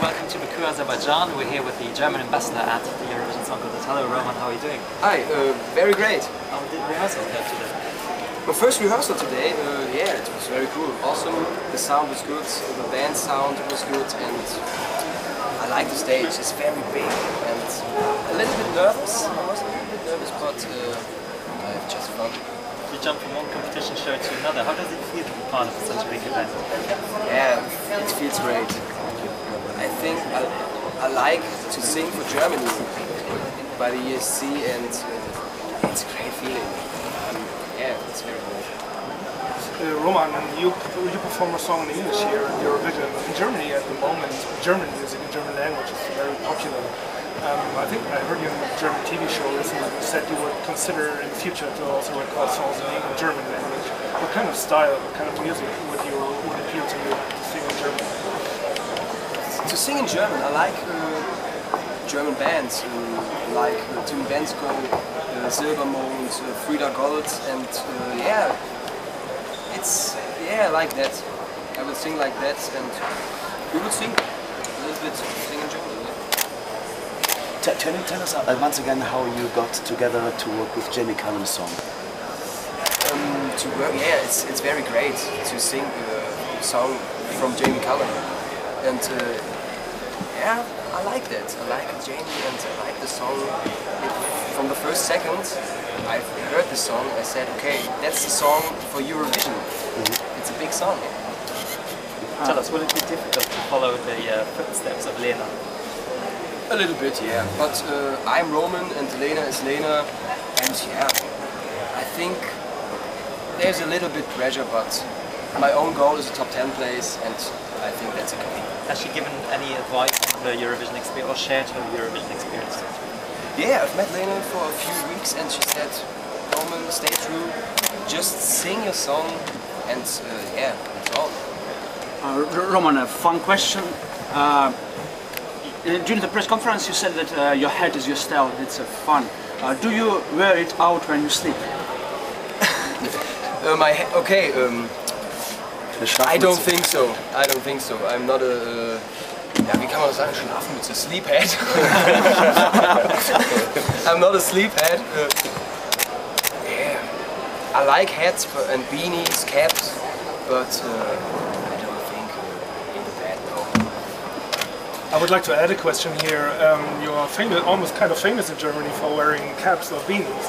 Welcome to Baku, Azerbaijan. We're here with the German ambassador at the Eurovision Song Contest. Hello Roman, how are you doing? Hi, very great. How did rehearsal go today? Well, first rehearsal today, yeah, it was very cool. Also, the sound was good, the band sound was good, and I like the stage. It's very big and a little bit nervous. I was a little bit nervous, but I had just fun. You jump from one competition show to another. How does it feel to be part of such a big event? Yeah, it feels great. I think I like to sing for Germany by the ESC, and it's a great feeling. Yeah, it's very cool. Roman, you perform a song in English here at Eurovision. In Germany at the moment, German music and German language is very popular. I think I heard you on a German TV show recently, you said you would consider in the future to also record songs in the German language. What kind of style, what kind of music would appeal to you to sing in German? To sing in German, I like German bands like Tim Bendzko, Silbermond, Frida Gold, and yeah, it's like that. I would sing like that, and we would sing a little bit in German. Yeah. Tell us once again how you got together to work with Jamie Cullum's song. To work, yeah, it's very great to sing a song from Jamie Cullum. And yeah, I like that. I like Jamie and I like the song. From the first second I heard the song, I said, okay, that's the song for Eurovision. Mm-hmm. It's a big song. Tell us, will it be difficult to follow the footsteps of Lena? A little bit, yeah. But I'm Roman and Lena is Lena. And yeah, I think there's a little bit pressure, but my own goal is a top 10 place, and I think that's okay. Has she given any advice on the Eurovision experience or shared her Eurovision experience? Yeah, I've met Lena for a few weeks and she said, Roman, stay true, just sing your song, and yeah, that's all. Roman, a fun question. During the press conference you said that your hat is your style, it's fun. Do you wear it out when you sleep? I don't think so. I don't think so. I'm not a. Ja, wie kann man das sagen? Schlafmütze, sleephead. I'm not a sleephead. Yeah. I like hats and beanies, caps, but I don't think in the bed, no. I would like to add a question here. You are famous, almost kind of famous in Germany for wearing caps or beanies.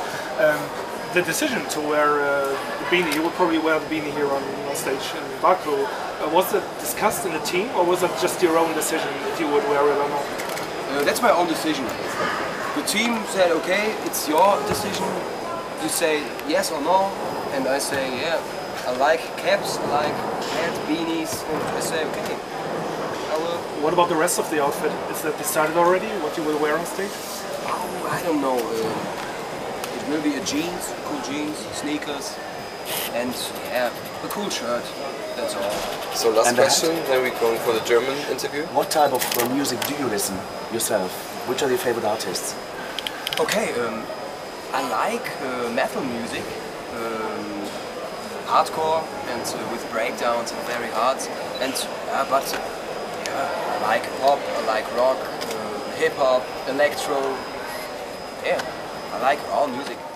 The decision to wear the beanie, you would probably wear the beanie here on stage in Baku. Was that discussed in the team, or was that just your own decision if you would wear it or not? That's my own decision. The team said, okay, it's your decision. You say yes or no, and I say, yeah, I like caps, I like hats, beanies, and I say, okay, I will. What about the rest of the outfit? Is that decided already, what you will wear on stage? Oh, I don't know. Maybe a jeans, cool jeans, sneakers, and yeah, a cool shirt, that's all. So last question, then we're going for the German interview. What type of music do you listen yourself? Which are your favorite artists? Okay, I like metal music, hardcore and with breakdowns and very hard, and but yeah, I like pop, I like rock, hip hop, electro. Yeah, I like all music.